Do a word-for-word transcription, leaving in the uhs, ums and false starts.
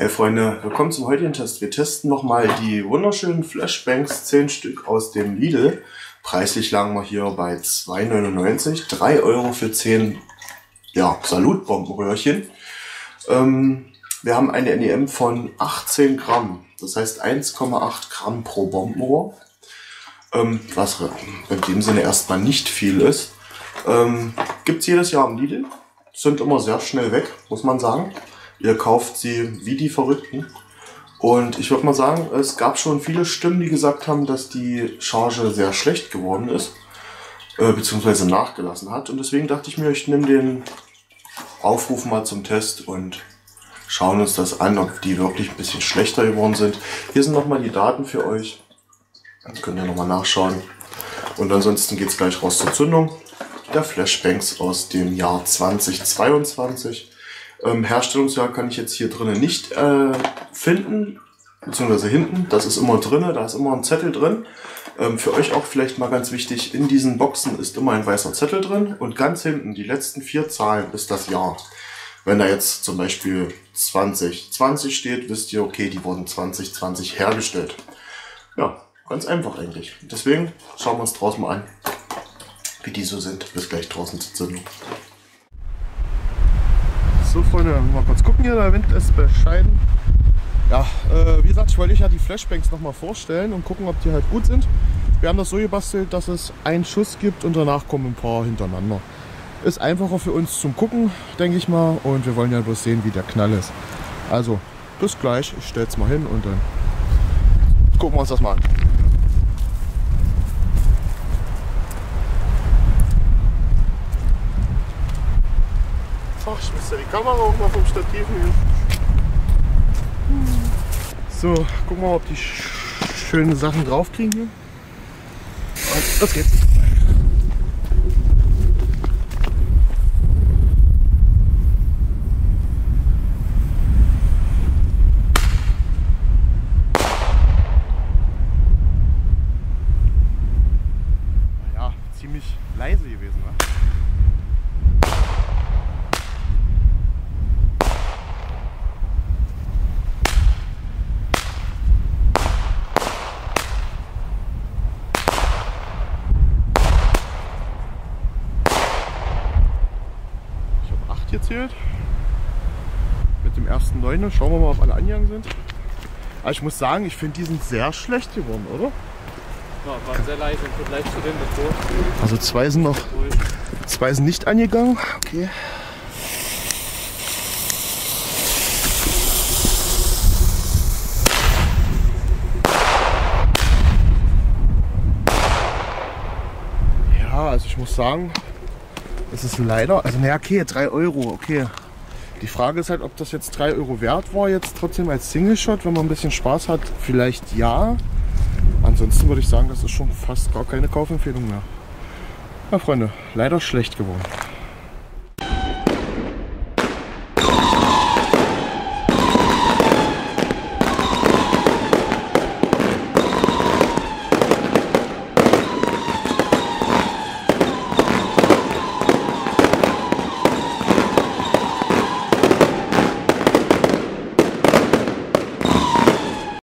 Hey Freunde, willkommen zum heutigen Test. Wir testen nochmal die wunderschönen Flashbanks zehn Stück aus dem Lidl. Preislich lagen wir hier bei zwei neunundneunzig, drei Euro für zehn ja, Salutbombenröhrchen. Ähm, wir haben eine N E M von achtzehn Gramm, das heißt eins Komma acht Gramm pro Bombenrohr. Ähm, was in dem Sinne erstmal nicht viel ist. Ähm, Gibt es jedes Jahr im Lidl, sind immer sehr schnell weg, muss man sagen. Ihr kauft sie wie die Verrückten. Und ich würde mal sagen, es gab schon viele Stimmen, die gesagt haben, dass die Charge sehr schlecht geworden ist, äh, beziehungsweise nachgelassen hat. Und deswegen dachte ich mir, ich nehme den Aufruf mal zum Test und schauen uns das an, ob die wirklich ein bisschen schlechter geworden sind. Hier sind nochmal die Daten für euch. Dann könnt ihr nochmal nachschauen. Und ansonsten geht es gleich raus zur Zündung. Der Flashbanks aus dem Jahr zweitausendzweiundzwanzig. Ähm, Herstellungsjahr kann ich jetzt hier drinnen nicht äh, finden, beziehungsweise hinten, das ist immer drinne, da ist immer ein Zettel drin. Ähm, für euch auch vielleicht mal ganz wichtig, in diesen Boxen ist immer ein weißer Zettel drin und ganz hinten, die letzten vier Zahlen, ist das Jahr. Wenn da jetzt zum Beispiel zwanzig zwanzig steht, wisst ihr, okay, die wurden zwanzig zwanzig hergestellt. Ja, ganz einfach eigentlich. Deswegen schauen wir uns draußen mal an, wie die so sind. Bis gleich draußen zur Zündung. So Freunde, mal kurz gucken hier, der Wind ist bescheiden. Ja, äh, wie gesagt, ich wollte euch ja die Flashbanks nochmal vorstellen und gucken, ob die halt gut sind. Wir haben das so gebastelt, dass es einen Schuss gibt und danach kommen ein paar hintereinander. Ist einfacher für uns zum Gucken, denke ich mal. Und wir wollen ja bloß sehen, wie der Knall ist. Also, bis gleich. Ich stelle es mal hin und dann gucken wir uns das mal an. Ich müsste die Kamera oben auf dem Stativ nehmen. So, gucken wir mal, ob die schönen Sachen drauf kriegen hier. Und los geht's. Ja, ziemlich leise gewesen, ne? Gezählt. Mit dem ersten Neuner. Schauen wir mal, ob alle angegangen sind. Aber ich muss sagen, ich finde, die sind sehr schlecht geworden, oder? Ja, waren sehr leise im Vergleich zu denen davor. Also zwei sind noch, zwei sind nicht angegangen. Okay. Ja, also ich muss sagen, es ist leider, also naja, okay, drei Euro, okay. Die Frage ist halt, ob das jetzt drei Euro wert war, jetzt trotzdem als Single-Shot, wenn man ein bisschen Spaß hat, vielleicht ja. Ansonsten würde ich sagen, das ist schon fast gar keine Kaufempfehlung mehr. Ja, Freunde, leider schlecht geworden.